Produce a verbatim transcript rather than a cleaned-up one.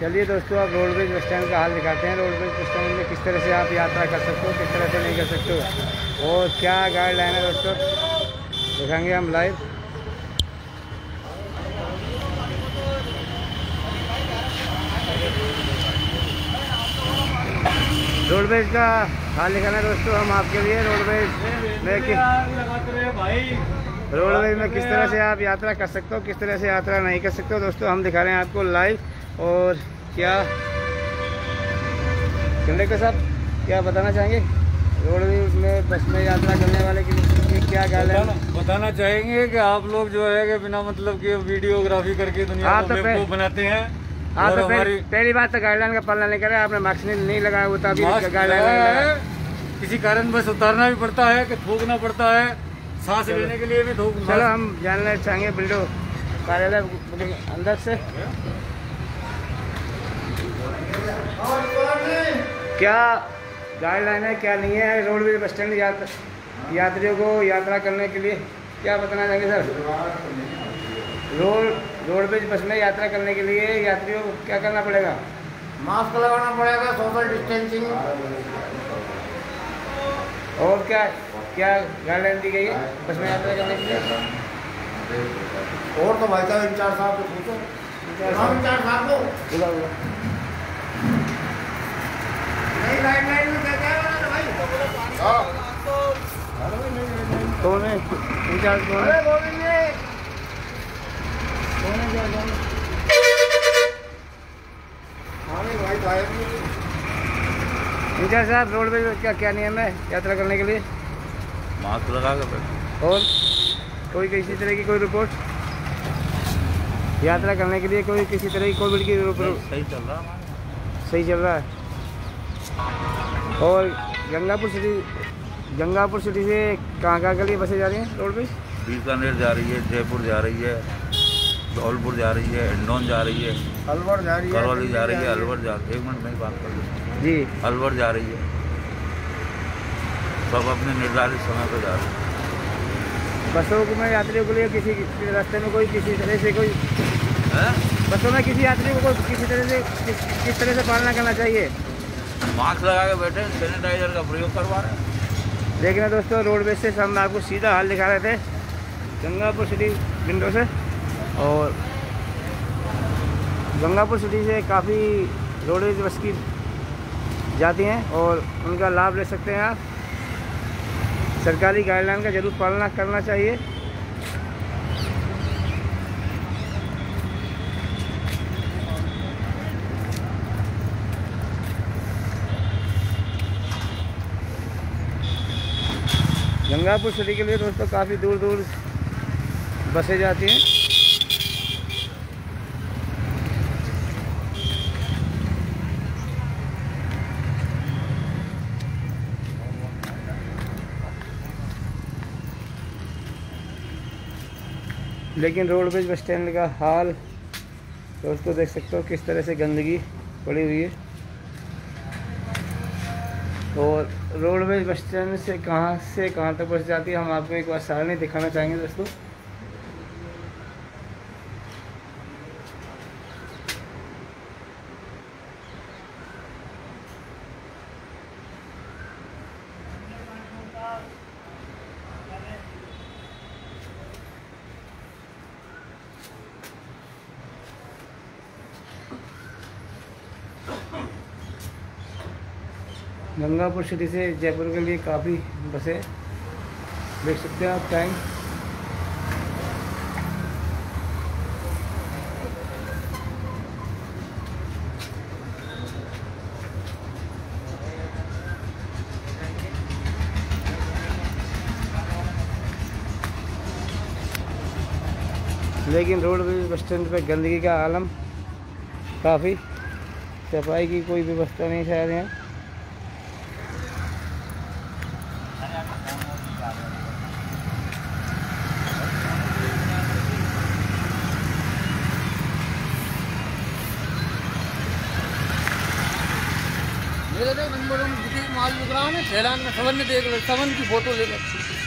चलिए दोस्तों, आप रोडवेज बस स्टैंड का हाल दिखाते हैं। रोडवेज बस स्टैंड में किस तरह से आप यात्रा कर सकते हो, किस तरह से नहीं कर सकते हो और क्या गाइडलाइन है दोस्तों, दिखाएंगे हम लाइव। रोडवेज का हाल निकालना है दोस्तों हम आपके लिए। रोडवेज में किस रोडवेज में किस तरह से आप यात्रा कर सकते हो, किस तरह से यात्रा नहीं कर सकते हो दोस्तों, हम दिखा रहे हैं आपको लाइव। और क्या कंडक्टर साहब क्या बताना चाहेंगे रोडवेज में बस में यात्रा करने वाले के लिए, क्या गाइडलाइन बताना चाहेंगे कि आप लोग जो है कि बिना मतलब के वीडियोग्राफी करके दुनिया को बनाते हैं। आप तो पहली बात तो गाइडलाइन का पालन नहीं करें, आपने मास्क नहीं लगाया वो तभी गाइडलाइन। किसी कारण बस उतारना भी पड़ता है कि थूकना पड़ता है, सांस लेने के लिए भी थूक। चलो हम जानना चाहेंगे बिल्डो कार्यालय अंदर से क्या गाइडलाइन है, क्या नहीं है रोडवेज बस स्टैंड यात्रियों को यात्रा करने के लिए, क्या बताना चाहेंगे सर। रोड रोडवेज बस में यात्रा करने के लिए यात्रियों को क्या करना पड़ेगा? मास्क लगाना पड़ेगा, सोशल डिस्टेंसिंग। और क्या क्या गाइडलाइन दी गई है बस में यात्रा करने के लिए? और तो भाई साहब इंचार्ज साहब को पूछो, इंचार्ज साहब को बुला बुला नहीं गाइडलाइन में कहते हैं भाई। तो मैं इंचार्ज को इंचार्ज साहब, रोडवेज का क्या नियम है यात्रा करने के लिए? मास्क लगा कर और कोई किसी तरह की कोई रिपोर्ट यात्रा करने के लिए, कोई किसी तरह की कोविड की रिपोर्ट? सही चल रहा है, सही चल रहा है। और गंगापुर सिटी गंगापुर सिटी से कहाँ कहाँ के लिए बसें जा रही हैं रोडवेज? बीकानेर जा रही है, जयपुर जा रही है, धौलपुर जा रही है, इंदौर जा रही है, अलवर जा रही है, करौली जा रही है, अलवर जा रही है। एक मिनट में बात कर लो जी। अलवर जा रही है, सब अपने निर्धारित समय पर जा रही है बसों में। यात्रियों के लिए किसी रास्ते में कोई किसी तरह से कोई है? बसों में किसी यात्री को किसी तरह से किस, किस तरह से पालना करना चाहिए? मास्क लगा के बैठे, सैनिटाइजर का प्रयोग करवा रहे हैं। देखना दोस्तों, रोडवेज से हम आपको सीधा हाल दिखा रहे थे गंगापुर सिटी विंडो से। और गंगापुर सिटी से काफ़ी रोडवेज बस की जाती हैं और उनका लाभ ले सकते हैं आप। सरकारी गाइडलाइन का जरूर पालना करना चाहिए। गंगापुर सिटी के लिए दोस्तों काफ़ी दूर दूर बसें जाती हैं। लेकिन रोडवेज बस स्टैंड का हाल दोस्तों देख सकते हो, किस तरह से गंदगी पड़ी हुई है। और रोडवेज बस स्टैंड से कहां से कहां तक बस जाती है, हम आपको एक बार सारणी दिखाना चाहेंगे दोस्तों। गंगापुर सिटी से जयपुर के लिए काफ़ी बसें देख सकते हैं आप। टाइम लेकिन रोडवेज बस स्टैंड पर गंदगी का आलम काफ़ी, सफाई की कोई व्यवस्था नहीं शायद यहाँ। मेरे तो नंबर में माल बिक रहा है ना, सहलान में सवन ने देख लो, सवन की फोटो ले लो।